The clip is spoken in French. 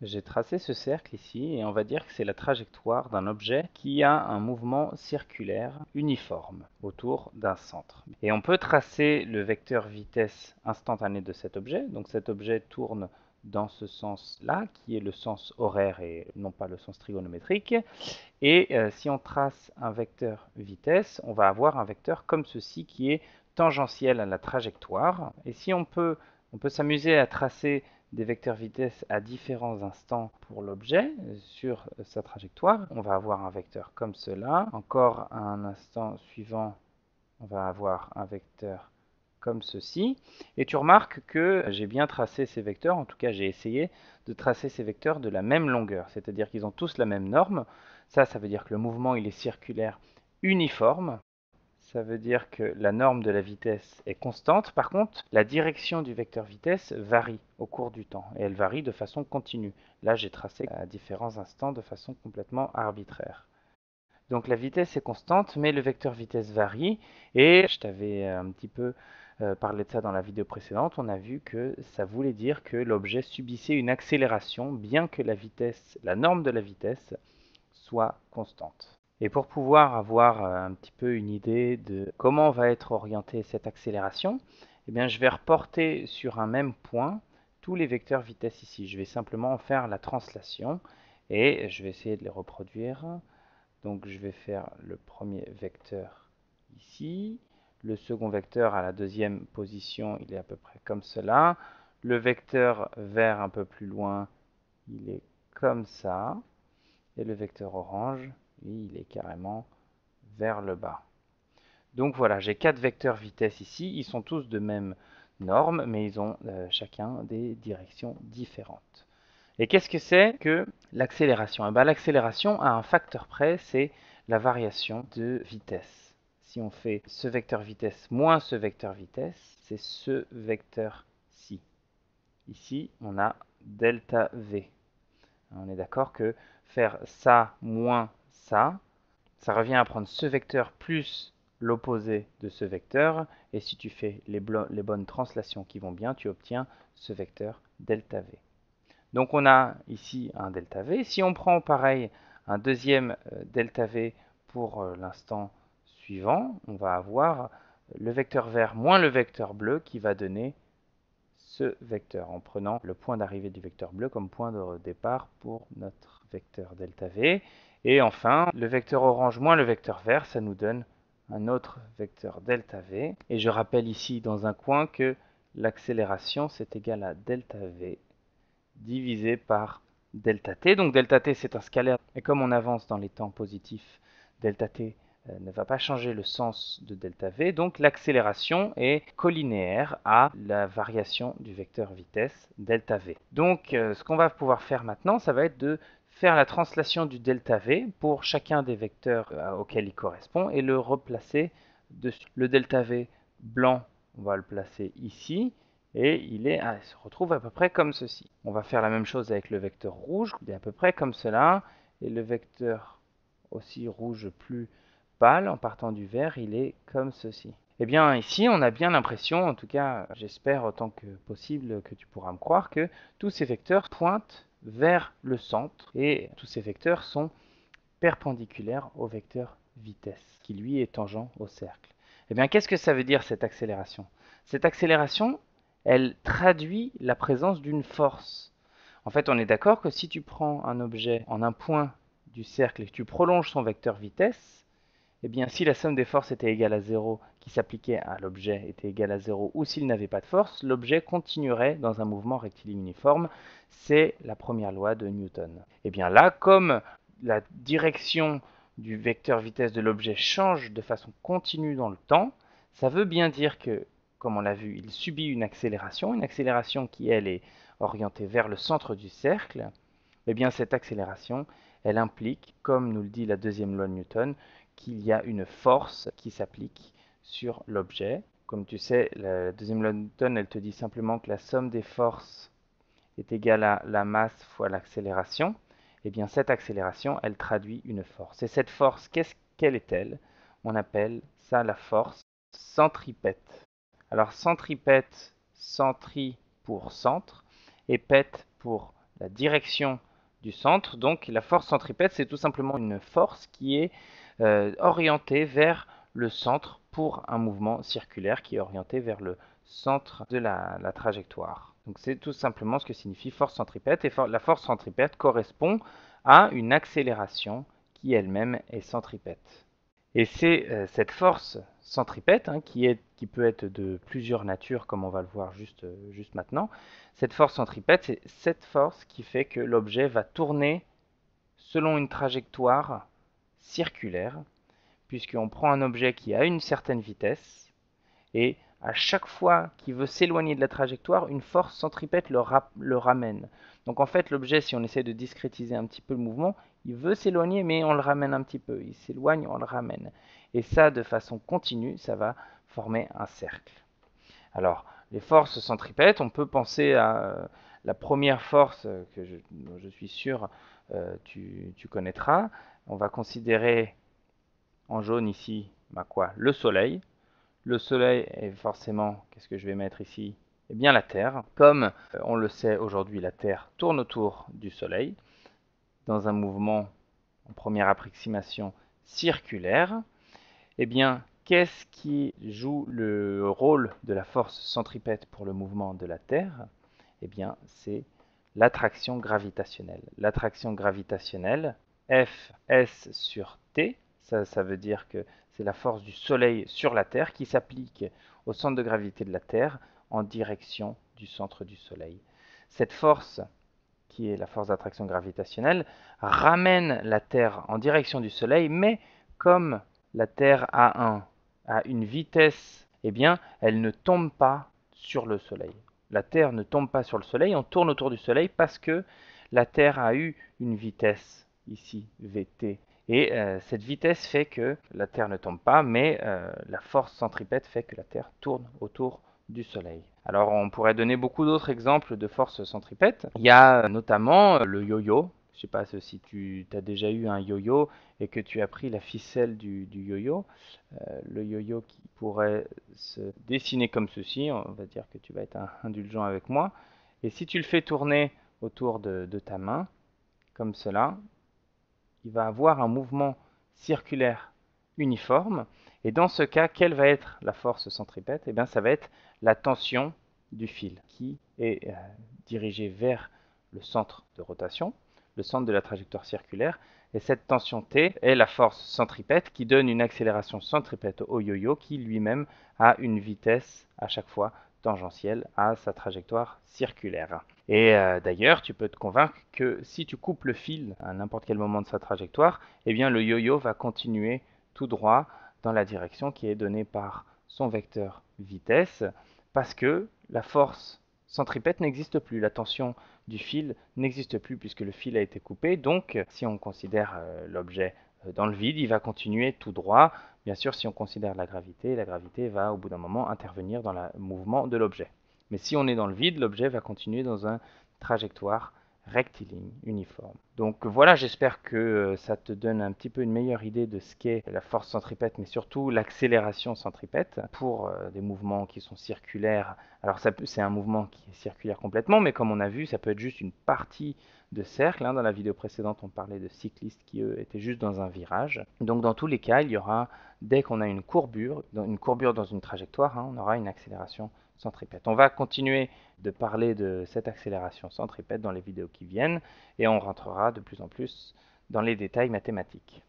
J'ai tracé ce cercle ici et on va dire que c'est la trajectoire d'un objet qui a un mouvement circulaire uniforme autour d'un centre. Et on peut tracer le vecteur vitesse instantané de cet objet. Donc cet objet tourne dans ce sens-là, qui est le sens horaire et non pas le sens trigonométrique. Et si on trace un vecteur vitesse, on va avoir un vecteur comme ceci qui est tangentiel à la trajectoire. Et si on peut s'amuser à tracer des vecteurs vitesse à différents instants pour l'objet sur sa trajectoire, on va avoir un vecteur comme cela. Encore à un instant suivant, on va avoir un vecteur comme ceci. Et tu remarques que j'ai bien tracé ces vecteurs, en tout cas j'ai essayé de tracer ces vecteurs de la même longueur, c'est-à-dire qu'ils ont tous la même norme. Ça veut dire que le mouvement il est circulaire uniforme, ça veut dire que la norme de la vitesse est constante. Par contre, la direction du vecteur vitesse varie au cours du temps et elle varie de façon continue. Là j'ai tracé à différents instants de façon complètement arbitraire. Donc la vitesse est constante, mais le vecteur vitesse varie. Et je t'avais un petit peu parlé de ça dans la vidéo précédente. On a vu que ça voulait dire que l'objet subissait une accélération, bien que la norme de la vitesse soit constante. Et pour pouvoir avoir un petit peu une idée de comment va être orientée cette accélération, eh bien, je vais reporter sur un même point tous les vecteurs vitesse ici. Je vais simplement en faire la translation et je vais essayer de les reproduire. Donc je vais faire le premier vecteur ici, le second vecteur à la deuxième position, il est à peu près comme cela, le vecteur vert un peu plus loin, il est comme ça, et le vecteur orange, lui, il est carrément vers le bas. Donc voilà, j'ai 4 vecteurs vitesse ici, ils sont tous de même norme, mais ils ont chacun des directions différentes. Et qu'est-ce que c'est que l'accélération? Eh bien, l'accélération, à un facteur près, c'est la variation de vitesse. Si on fait ce vecteur vitesse moins ce vecteur vitesse, c'est ce vecteur-ci. Ici, on a delta V. On est d'accord que faire ça moins ça, ça revient à prendre ce vecteur plus l'opposé de ce vecteur. Et si tu fais les bonnes translations qui vont bien, tu obtiens ce vecteur delta V. Donc on a ici un delta V. Si on prend pareil un deuxième delta V pour l'instant suivant, on va avoir le vecteur vert moins le vecteur bleu qui va donner ce vecteur, en prenant le point d'arrivée du vecteur bleu comme point de départ pour notre vecteur delta V. Et enfin, le vecteur orange moins le vecteur vert, ça nous donne un autre vecteur delta V. Et je rappelle ici dans un coin que l'accélération c'est égal à delta V divisé par delta t. Donc delta t c'est un scalaire, et comme on avance dans les temps positifs, delta t ne va pas changer le sens de delta v, donc l'accélération est collinéaire à la variation du vecteur vitesse delta v. Donc ce qu'on va pouvoir faire maintenant, ça va être de faire la translation du delta v pour chacun des vecteurs auxquels il correspond et le replacer dessus. Le delta v blanc, on va le placer ici. Et il se retrouve à peu près comme ceci. On va faire la même chose avec le vecteur rouge, il est à peu près comme cela. Et le vecteur aussi rouge plus pâle, en partant du vert, il est comme ceci. Eh bien ici, on a bien l'impression, en tout cas j'espère autant que possible que tu pourras me croire, que tous ces vecteurs pointent vers le centre. Et tous ces vecteurs sont perpendiculaires au vecteur vitesse, qui lui est tangent au cercle. Eh bien qu'est-ce que ça veut dire cette accélération? Cette accélération, elle traduit la présence d'une force. En fait, on est d'accord que si tu prends un objet en un point du cercle et que tu prolonges son vecteur vitesse, eh bien, si la somme des forces était égale à 0, qui s'appliquait à l'objet était égale à 0, ou s'il n'avait pas de force, l'objet continuerait dans un mouvement rectiligne uniforme. C'est la première loi de Newton. Eh bien là, comme la direction du vecteur vitesse de l'objet change de façon continue dans le temps, ça veut bien dire que, comme on l'a vu, il subit une accélération qui, elle, est orientée vers le centre du cercle. Eh bien, cette accélération, elle implique, comme nous le dit la deuxième loi de Newton, qu'il y a une force qui s'applique sur l'objet. Comme tu sais, la deuxième loi de Newton, elle te dit simplement que la somme des forces est égale à la masse fois l'accélération. Eh bien, cette accélération, elle traduit une force. Et cette force, quelle est-elle? On appelle ça la force centripète. Alors centripète, centri pour centre, et pète pour la direction du centre. Donc la force centripète, c'est tout simplement une force qui est orientée vers le centre pour un mouvement circulaire qui est orienté vers le centre de la trajectoire. Donc c'est tout simplement ce que signifie force centripète. Et la force centripète correspond à une accélération qui elle-même est centripète. Et c'est cette force centripète qui peut être de plusieurs natures, comme on va le voir juste maintenant. Cette force centripète, c'est cette force qui fait que l'objet va tourner selon une trajectoire circulaire, puisqu'on prend un objet qui a une certaine vitesse, et à chaque fois qu'il veut s'éloigner de la trajectoire, une force centripète le ramène. Donc en fait, l'objet, si on essaie de discrétiser un petit peu le mouvement, il veut s'éloigner, mais on le ramène un petit peu. Il s'éloigne, on le ramène. Et ça, de façon continue, ça va former un cercle. Alors, les forces centripètes, on peut penser à la première force que je suis sûr tu connaîtras. On va considérer en jaune ici le soleil. Le soleil est forcément, qu'est-ce que je vais mettre ici? Eh bien la Terre. Comme on le sait aujourd'hui, la Terre tourne autour du soleil dans un mouvement, en première approximation, circulaire. Eh bien, qu'est-ce qui joue le rôle de la force centripète pour le mouvement de la Terre? Eh bien, c'est l'attraction gravitationnelle. L'attraction gravitationnelle, Fs sur T, ça veut dire que c'est la force du Soleil sur la Terre qui s'applique au centre de gravité de la Terre en direction du centre du Soleil. Cette force, qui est la force d'attraction gravitationnelle, ramène la Terre en direction du Soleil, mais comme la Terre a une vitesse, eh bien, elle ne tombe pas sur le Soleil. La Terre ne tombe pas sur le Soleil, on tourne autour du Soleil parce que la Terre a eu une vitesse, ici, Vt. Et cette vitesse fait que la Terre ne tombe pas, mais la force centripète fait que la Terre tourne autour du Soleil. Alors on pourrait donner beaucoup d'autres exemples de forces centripètes. Il y a notamment le yo-yo. Je ne sais pas si tu as déjà eu un yo-yo et que tu as pris la ficelle du yo-yo. Le yo-yo qui pourrait se dessiner comme ceci. On va dire que tu vas être indulgent avec moi. Et si tu le fais tourner autour de ta main, comme cela, il va avoir un mouvement circulaire uniforme. Et dans ce cas, quelle va être la force centripète? Eh bien, ça va être la tension du fil qui est dirigée vers le centre de rotation, le centre de la trajectoire circulaire. Et cette tension T est la force centripète qui donne une accélération centripète au yo-yo qui lui-même a une vitesse à chaque fois tangentielle à sa trajectoire circulaire. Et d'ailleurs, tu peux te convaincre que si tu coupes le fil à n'importe quel moment de sa trajectoire, eh bien le yo-yo va continuer tout droit dans la direction qui est donnée par son vecteur vitesse, parce que la force centripète n'existe plus, la tension du fil n'existe plus puisque le fil a été coupé. Donc, si on considère l'objet dans le vide, il va continuer tout droit. Bien sûr, si on considère la gravité va au bout d'un moment intervenir dans le mouvement de l'objet. Mais si on est dans le vide, l'objet va continuer dans une trajectoire rectiligne, uniforme. Donc voilà, j'espère que ça te donne un petit peu une meilleure idée de ce qu'est la force centripète, mais surtout l'accélération centripète pour des mouvements qui sont circulaires. Alors c'est un mouvement qui est circulaire complètement, mais comme on a vu, ça peut être juste une partie de cercle. Dans la vidéo précédente, on parlait de cyclistes qui, eux, étaient juste dans un virage. Donc dans tous les cas, il y aura, dès qu'on a une courbure dans une trajectoire, on aura une accélération centripète. On va continuer de parler de cette accélération centripète dans les vidéos qui viennent et on rentrera de plus en plus dans les détails mathématiques.